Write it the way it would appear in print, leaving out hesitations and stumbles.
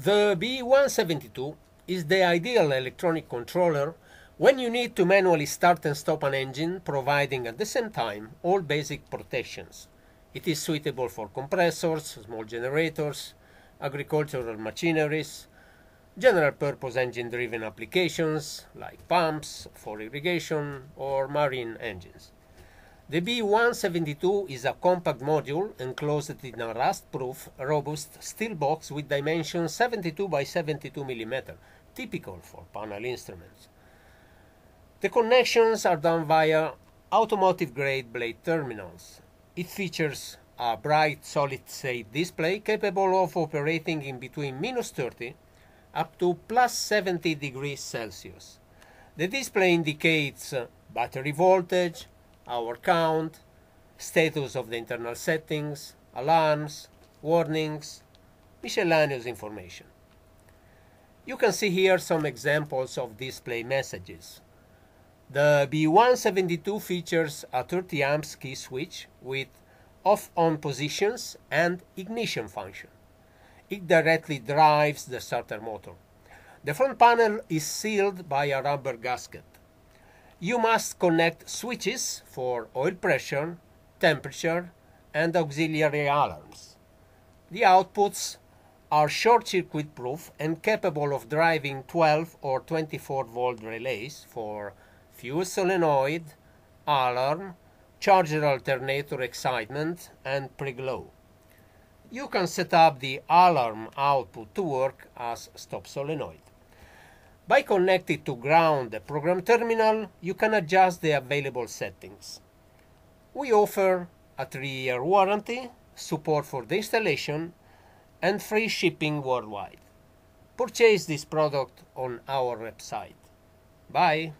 The Be172 is the ideal electronic controller when you need to manually start and stop an engine, providing at the same time all basic protections. It is suitable for compressors, small generators, agricultural machineries, general-purpose engine-driven applications like pumps for irrigation or marine engines. The Be172 is a compact module enclosed in a rust-proof, robust steel box with dimensions 72 by 72 mm, typical for panel instruments. The connections are done via automotive-grade blade terminals. It features a bright solid-state display capable of operating in between -30 up to +70 degrees Celsius. The display indicates battery voltage, hour count, status of the internal settings, alarms, warnings, miscellaneous information. You can see here some examples of display messages. The Be172 features a 30 amps key switch with off-on positions and ignition function. It directly drives the starter motor. The front panel is sealed by a rubber gasket. You must connect switches for oil pressure, temperature, and auxiliary alarms. The outputs are short-circuit proof and capable of driving 12 or 24-volt relays for fuel solenoid, alarm, charger alternator excitement, and preglow. You can set up the alarm output to work as stop solenoid. By connecting to ground the program terminal, you can adjust the available settings. We offer a 3-year warranty, support for the installation, and free shipping worldwide. Purchase this product on our website. Bye!